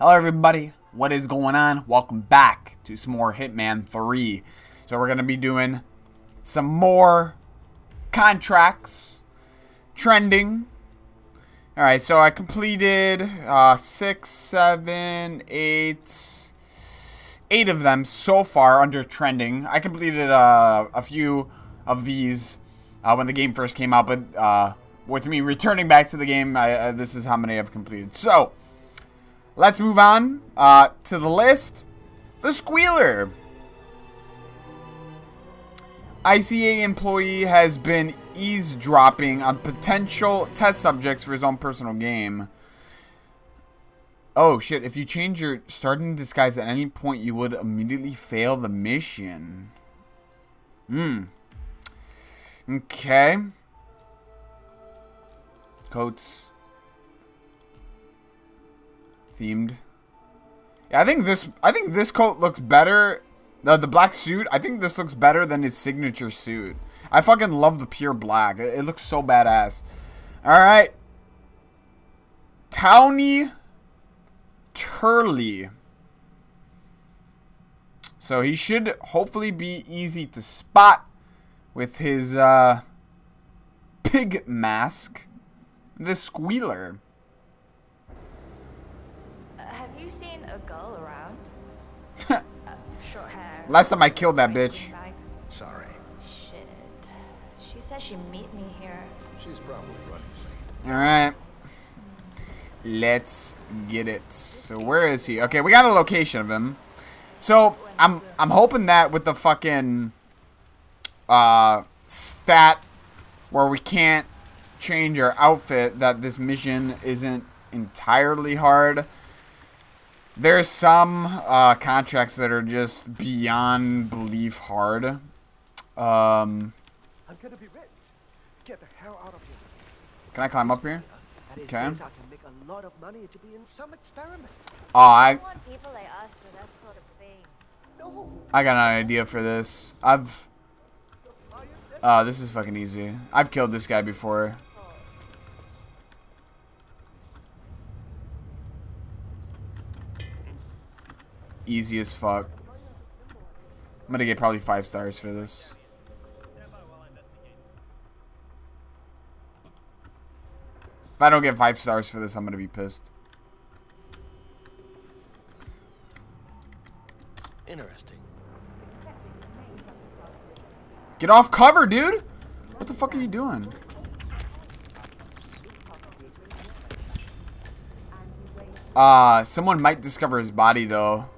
Hello everybody, what is going on? Welcome back to some more Hitman 3. So we're going to be doing some more contracts, trending. Alright, so I completed 8 of them so far under trending. I completed a few of these when the game first came out, but with me returning back to the game, this is how many I've completed. So let's move on to the list. The Squealer. ICA employee has been eavesdropping on potential test subjects for his own personal game. Oh shit, if you change your starting disguise at any point, you would immediately fail the mission. Okay. Coats. Themed. Yeah, I think this coat looks better. The black suit, I think this looks better than his signature suit. I fucking love the pure black. It looks so badass. Alright. Tony Turley. So he should hopefully be easy to spot with his pig mask. The Squealer. You seen a girl around? Short hair. Last time I killed that bitch. Sorry. Shit. She said she'd meet me here. She's probably running late. Alright. Let's get it. So where is he? Okay, we got a location of him. So I'm hoping that with the fucking stat where we can't change our outfit, that this mission isn't entirely hard. There's some contracts that are just beyond belief hard. I'm gonna be rich. Get the hell out of here. Can I climb up here? Okay. I got an idea for this. This is fucking easy. I've killed this guy before. Easy as fuck. I'm gonna get probably 5 stars for this. If I don't get 5 stars for this, I'm gonna be pissed. Interesting. Get off cover, dude! What the fuck are you doing? Someone might discover his body though.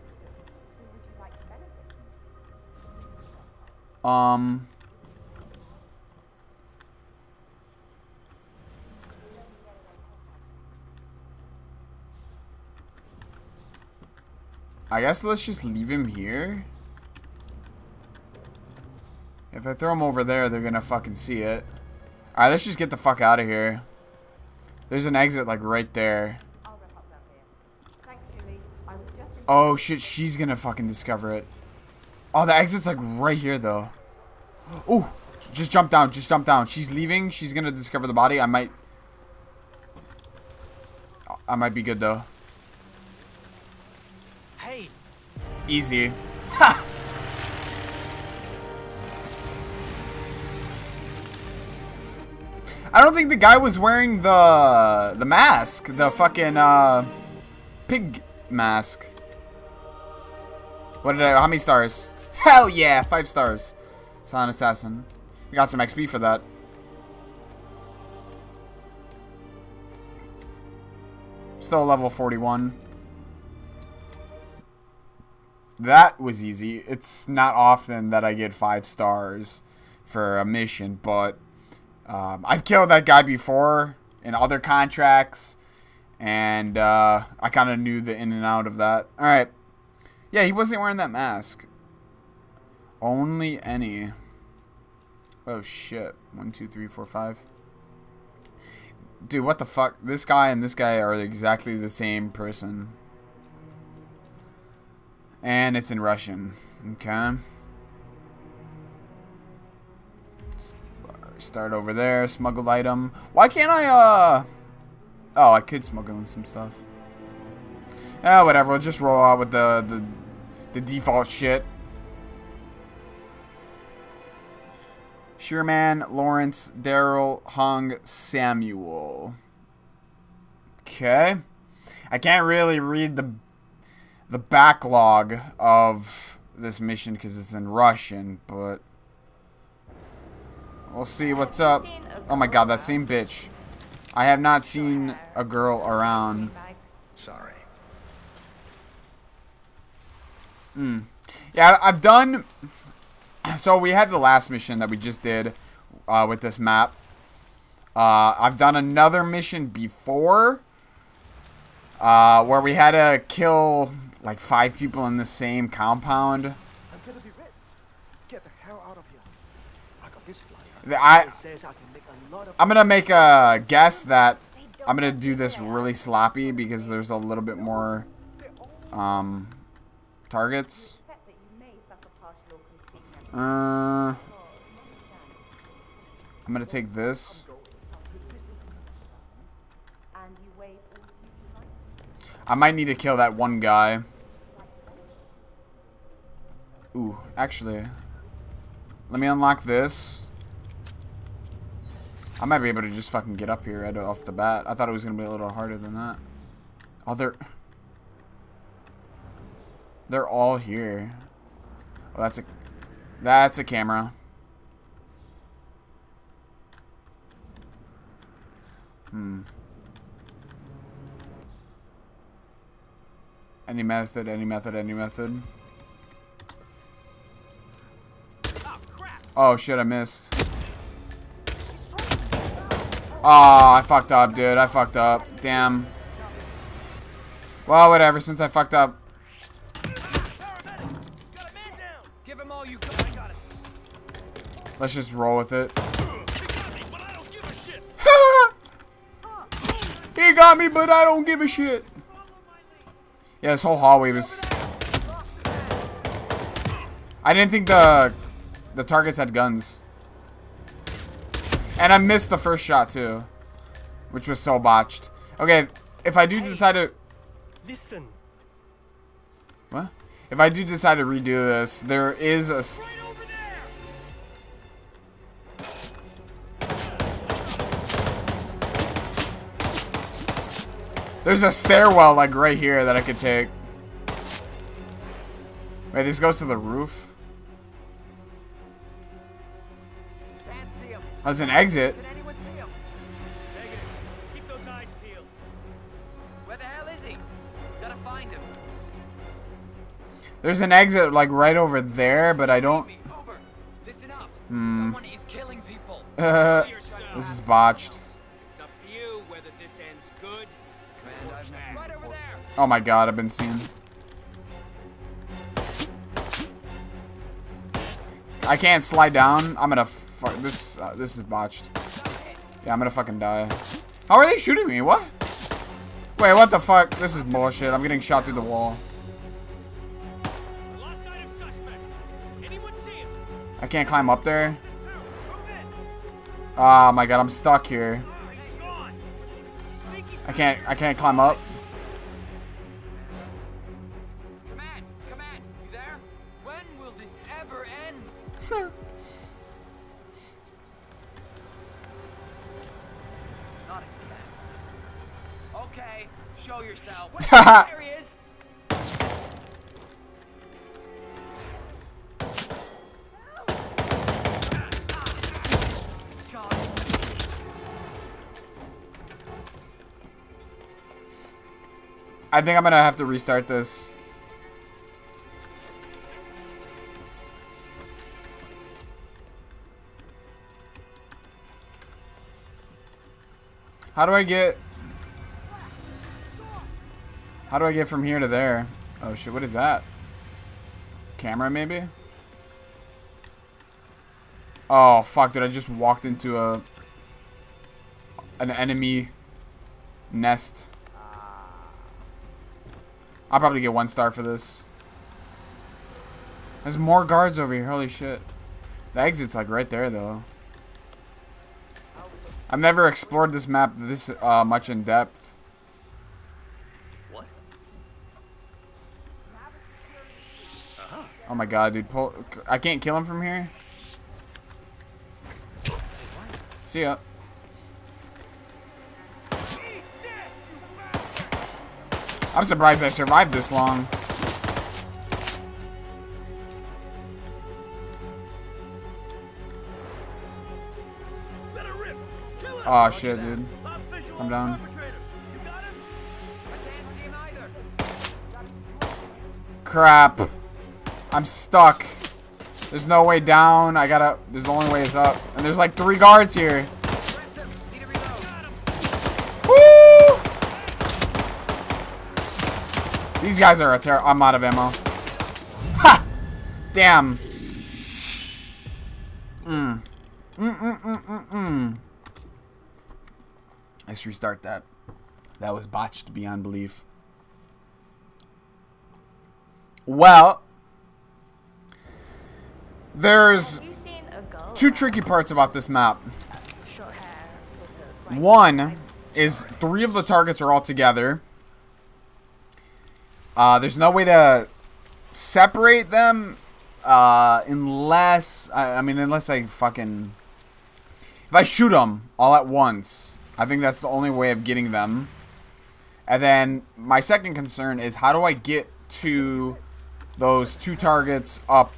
I guess let's just leave him here. If I throw him over there, they're gonna fucking see it. Alright, let's just get the fuck out of here. There's an exit like right there. Oh shit, she's gonna fucking discover it. Oh, the exit's like right here though. Oh, just jump down, just jump down. She's leaving. She's gonna discover the body. I might be good though. Hey. Easy. Ha. I don't think the guy was wearing the mask, the fucking pig mask. What did I? How many stars? Hell yeah, 5 stars. Silent Assassin. We got some XP for that. Still level 41. That was easy. It's not often that I get 5 stars for a mission, but I've killed that guy before in other contracts, and I kind of knew the in and out of that. All right. Yeah, he wasn't wearing that mask. Only any. Oh shit. 1, 2, 3, 4, 5. Dude, what the fuck? This guy and this guy are exactly the same person. And it's in Russian. Okay. Start over there. Smuggled item. Why can't I, Oh, I could smuggle in some stuff. Ah, whatever. Let's just roll out with the default shit. Sherman, Lawrence, Daryl, Hung, Samuel. Okay. I can't really read the backlog of this mission because it's in Russian, but we'll see what's up. Oh my god, that same bitch. I have not seen a girl around. Sorry. Hmm. Yeah, I've done... So we had the last mission that we just did with this map. I've done another mission before where we had to kill like 5 people in the same compound. I'm gonna be rich. Get the hell out of here. I got this plan. I'm gonna make a guess that I'm gonna do this really sloppy because there's a little bit more targets. I'm gonna take this. I might need to kill that one guy. Ooh, actually, let me unlock this. I might be able to just fucking get up here right off the bat. I thought it was gonna be a little harder than that. Oh, they're all here. Oh, that's a camera. Hmm. Any method, any method, any method. Oh shit, I missed. Aw, I fucked up, dude. I fucked up. Damn. Well, whatever, since I fucked up. Let's just roll with it. He got me, but I don't give a shit. Yeah, this whole hallway was... I didn't think the targets had guns. And I missed the first shot, too. Which was so botched. Okay, if I do decide to... Listen. What? If I do decide to redo this, there is a... There's a stairwell, like, right here that I could take. Wait, this goes to the roof? Oh, there's an exit. There's an exit, like, right over there, but I don't... Hmm. This is botched. Oh my god, I've been seen. I can't slide down. I'm gonna fuck this. This is botched. Yeah, I'm gonna fucking die. How are they shooting me? What? Wait, what the fuck? This is bullshit. I'm getting shot through the wall. I can't climb up there. Oh my god, I'm stuck here. I can't climb up. Okay, show yourself. There he is. I think I'm gonna have to restart this. How do I get from here to there? Oh shit, what is that? Camera maybe? Oh fuck, dude, I just walked into an enemy nest. I'll probably get 1 star for this. There's more guards over here, holy shit. The exit's like right there though. I've never explored this map this much in depth. What? Oh my god, dude. Pull. I can't kill him from here. See ya. I'm surprised I survived this long. Aw, oh, shit, dude. I'm down. Crap. I'm stuck. There's no way down. I gotta... There's the only way is up. And there's like 3 guards here. Woo! These guys are a terror. I'm out of ammo. Ha! Damn. Let's restart that. That was botched beyond belief. Well, there's 2 tricky parts about this map. One is 3 of the targets are all together. There's no way to separate them unless, unless I fucking... If I shoot them all at once, I think that's the only way of getting them. And then my second concern is how do I get to those 2 targets up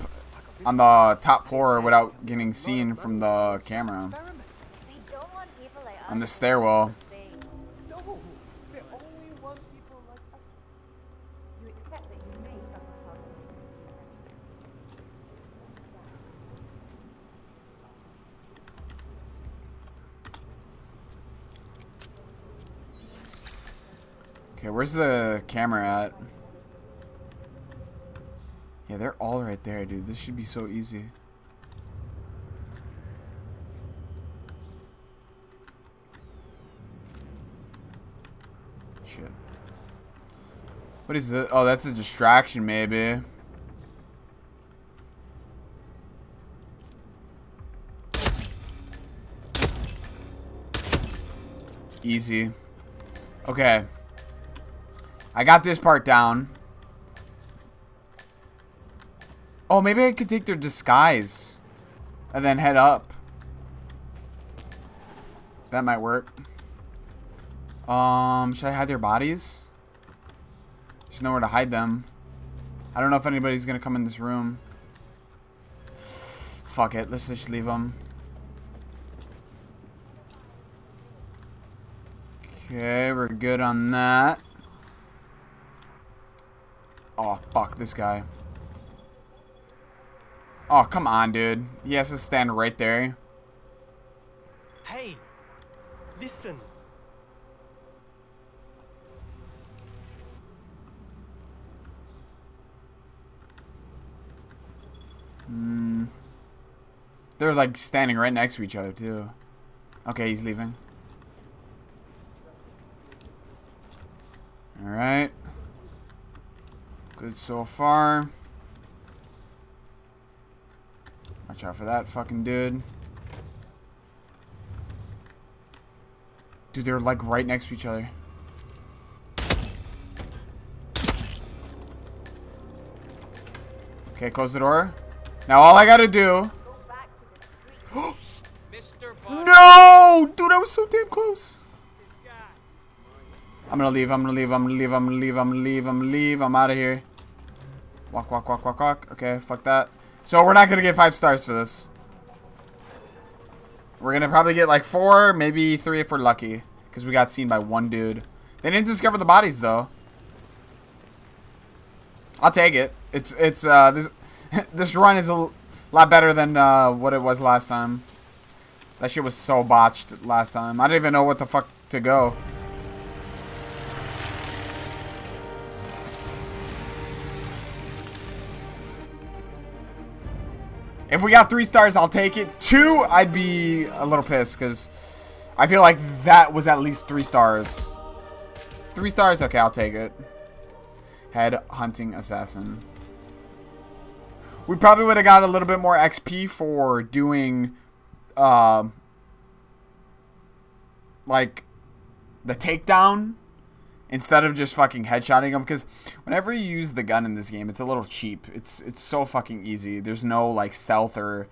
on the top floor without getting seen from the camera on the stairwell. Okay, where's the camera at? Yeah, they're all right there, dude. This should be so easy. Shit. What is it? Oh, that's a distraction, maybe. Easy. Okay. I got this part down. Oh, maybe I could take their disguise and then head up. That might work. Should I hide their bodies? There's nowhere to hide them. I don't know if anybody's gonna come in this room. Fuck it, let's just leave them. Okay, we're good on that. Oh, fuck this guy. Oh, come on, dude. He has to stand right there. Hey, listen. They're like standing right next to each other, too. Okay, he's leaving. All right. Good so far. Watch out for that fucking dude. Dude, they're like right next to each other. Okay, close the door. Now all I gotta do... No! Dude, I was so damn close. I'm gonna leave, I'm gonna leave, I'm gonna leave, I'm gonna leave, I'm gonna leave, I'm gonna leave. I'm out of here. Walk, walk, walk, walk, walk. Okay, fuck that. So we're not going to get 5 stars for this. We're going to probably get like 4, maybe 3 if we're lucky. Because we got seen by 1 dude. They didn't discover the bodies though. I'll take it. This run is a lot better than what it was last time. That shit was so botched last time. I didn't even know what the fuck to go. If we got 3 stars, I'll take it. 2, I'd be a little pissed because I feel like that was at least 3 stars. 3 stars? Okay, I'll take it. Head hunting assassin. We probably would have got a little bit more XP for doing like the takedown instead of just fucking headshotting them, because whenever you use the gun in this game, it's a little cheap. It's so fucking easy. There's no like stealth or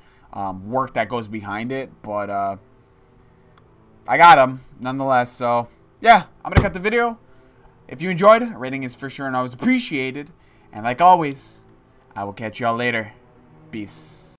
work that goes behind it, but I got him nonetheless. So yeah, I'm gonna cut the video. If you enjoyed, a rating is for sure and always appreciated. And like always, I will catch y'all later. Peace.